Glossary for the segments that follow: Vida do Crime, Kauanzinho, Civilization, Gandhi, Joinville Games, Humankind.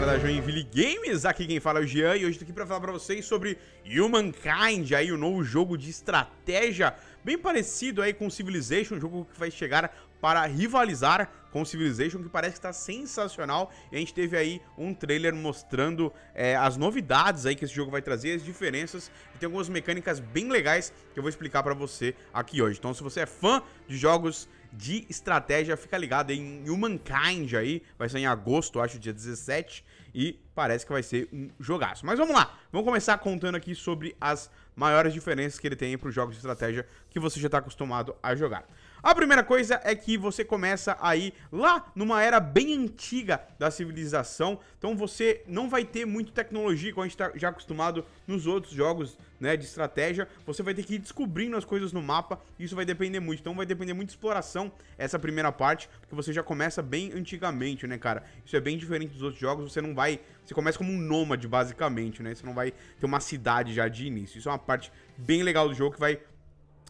galera da Joinville Games, aqui quem fala é o Jean e hoje tô aqui pra falar pra vocês sobre Humankind, aí o novo jogo de estratégia bem parecido aí com Civilization, um jogo que vai chegar para rivalizar com Civilization, que parece que tá sensacional. E a gente teve aí um trailer mostrando as novidades aí que esse jogo vai trazer, as diferenças, e tem algumas mecânicas bem legais que eu vou explicar pra você aqui hoje. Então se você é fã de jogos de estratégia, fica ligado em Humankind aí, vai sair em agosto, acho, dia 17, e parece que vai ser um jogaço. Mas vamos lá, vamos começar contando aqui sobre as maiores diferenças que ele tem para os jogos de estratégia que você já está acostumado a jogar. A primeira coisa é que você começa aí lá numa era bem antiga da civilização, então você não vai ter muito tecnologia, como a gente está já acostumado nos outros jogos, né, de estratégia. Você vai ter que ir descobrindo as coisas no mapa, isso vai depender muito, então vai depender muito de exploração essa primeira parte, porque você já começa bem antigamente, né, cara? Isso é bem diferente dos outros jogos, você não vai... Você começa como um nômade, basicamente, né? Você não vai ter uma cidade já de início. Isso é uma parte bem legal do jogo que vai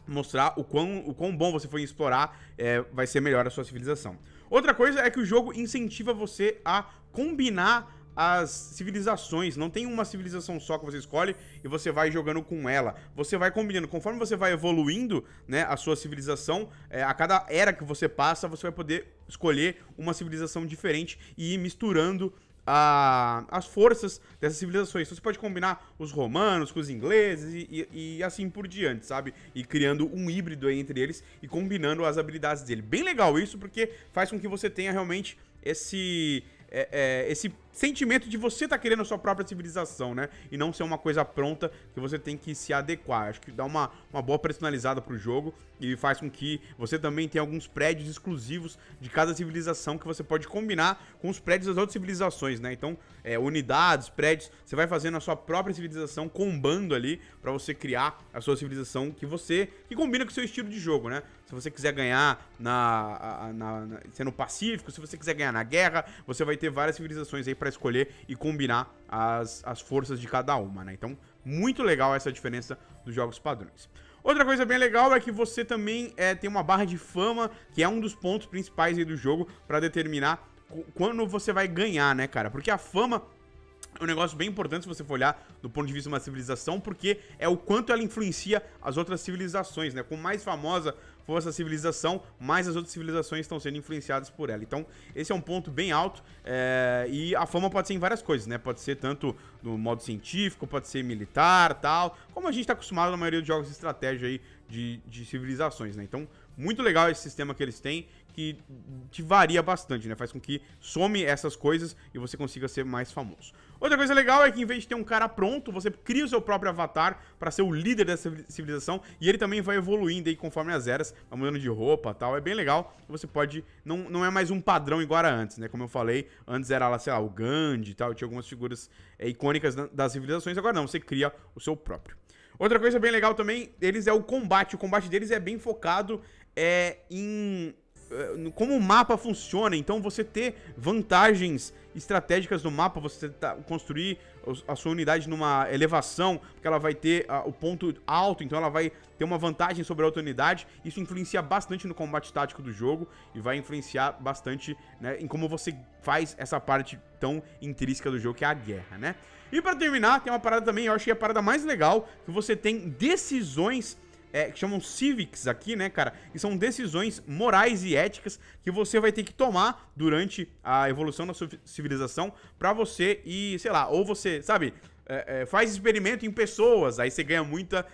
mostrar o quão bom você foi em explorar, vai ser melhor a sua civilização. Outra coisa é que o jogo incentiva você a combinar as civilizações. Não tem uma civilização só que você escolhe e você vai jogando com ela. Você vai combinando. Conforme você vai evoluindo, né, a sua civilização, a cada era que você passa, você vai poder escolher uma civilização diferente e ir misturando as forças dessas civilizações. Então você pode combinar os romanos com os ingleses e assim por diante, sabe? E criando um híbrido aí entre eles e combinando as habilidades dele. Bem legal isso, porque faz com que você tenha realmente esse sentimento de você tá querendo a sua própria civilização, né? E não ser uma coisa pronta que você tem que se adequar. Acho que dá uma boa personalizada pro jogo e faz com que você também tenha alguns prédios exclusivos de cada civilização que você pode combinar com os prédios das outras civilizações, né? Então, unidades, prédios, você vai fazendo a sua própria civilização, combando ali pra você criar a sua civilização que combina com o seu estilo de jogo, né? Se você quiser ganhar sendo pacífico, se você quiser ganhar na guerra, você vai ter várias civilizações aí pra escolher e combinar as forças de cada uma, né? Então, muito legal essa diferença dos jogos padrões. Outra coisa bem legal é que você também tem uma barra de fama, que é um dos pontos principais aí do jogo pra determinar quando você vai ganhar, né, cara? Porque a fama é um negócio bem importante se você for olhar do ponto de vista de uma civilização, porque é o quanto ela influencia as outras civilizações, né? Quanto mais famosa for essa civilização, mais as outras civilizações estão sendo influenciadas por ela. Então, esse é um ponto bem alto, e a fama pode ser em várias coisas, né? Pode ser tanto no modo científico, pode ser militar, tal, como a gente está acostumado na maioria dos jogos de estratégia aí de civilizações, né? Então, muito legal esse sistema que eles têm, que te varia bastante, né? Faz com que some essas coisas e você consiga ser mais famoso. Outra coisa legal é que, em vez de ter um cara pronto, você cria o seu próprio avatar para ser o líder dessa civilização, e ele também vai evoluindo aí conforme as eras, vai mudando de roupa e tal. É bem legal, você pode... Não é mais um padrão igual era antes, né? Como eu falei, antes era lá, sei lá, o Gandhi e tal, tinha algumas figuras icônicas das civilizações, agora não, você cria o seu próprio. Outra coisa bem legal também, deles é o combate. O combate deles é bem focado em como o mapa funciona. Então você ter vantagens estratégicas no mapa, você construir a sua unidade numa elevação, porque ela vai ter o ponto alto, então ela vai ter uma vantagem sobre a outra unidade. Isso influencia bastante no combate tático do jogo e vai influenciar bastante, né, em como você faz essa parte tão intrínseca do jogo, que é a guerra, né? E pra terminar, tem uma parada também, eu acho que é a parada mais legal, que você tem decisões que chamam civics aqui, né, cara? E são decisões morais e éticas que você vai ter que tomar durante a evolução da sua civilização pra você ir, sei lá, ou você, sabe, faz experimento em pessoas, aí você ganha muita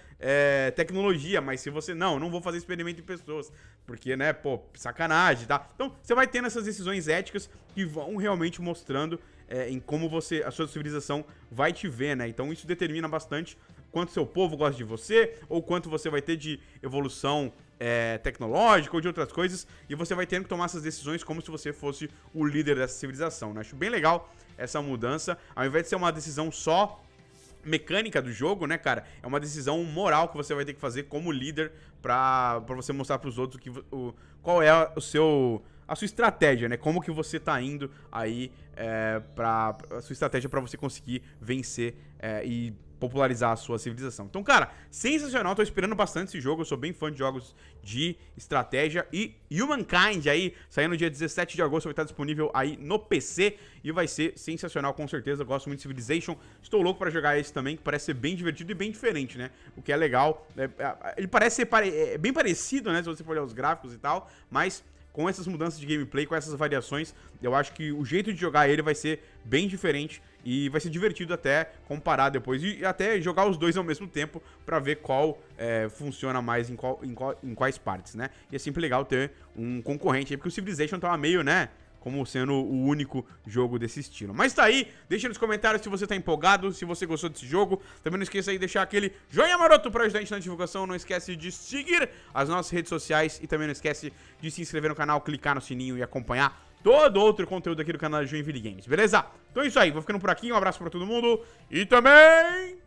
tecnologia, mas se você, não vou fazer experimento em pessoas, porque, né, pô, sacanagem, tá? Então, você vai tendo essas decisões éticas que vão realmente mostrando em como você, a sua civilização vai te ver, né? Então, isso determina bastante quanto seu povo gosta de você, ou quanto você vai ter de evolução tecnológica ou de outras coisas, e você vai tendo que tomar essas decisões como se você fosse o líder dessa civilização, né? Acho bem legal essa mudança, ao invés de ser uma decisão só mecânica do jogo, né, cara? É uma decisão moral que você vai ter que fazer como líder pra você mostrar pros outros qual é a sua estratégia, né? Como que você tá indo aí pra sua estratégia pra você conseguir vencer e popularizar a sua civilização. Então, cara, sensacional. Tô esperando bastante esse jogo. Eu sou bem fã de jogos de estratégia. E Humankind aí, saindo no dia 17 de agosto, vai estar disponível aí no PC. E vai ser sensacional, com certeza. Eu gosto muito de Civilization. Estou louco pra jogar esse também, que parece ser bem divertido e bem diferente, né? O que é legal. Ele parece ser bem parecido, né? Se você for olhar os gráficos e tal. Mas com essas mudanças de gameplay, com essas variações, eu acho que o jeito de jogar ele vai ser bem diferente e vai ser divertido até comparar depois e até jogar os dois ao mesmo tempo pra ver qual funciona mais em quais partes, né? E é sempre legal ter um concorrente aí, porque o Civilization tava meio, né, como sendo o único jogo desse estilo. Mas tá aí, deixa nos comentários se você tá empolgado, se você gostou desse jogo. Também não esqueça aí de deixar aquele joinha maroto pra ajudar a gente na divulgação. Não esquece de seguir as nossas redes sociais e também não esquece de se inscrever no canal, clicar no sininho e acompanhar todo outro conteúdo aqui do canal Joinville Games, beleza? Então é isso aí, vou ficando por aqui, um abraço pra todo mundo e também...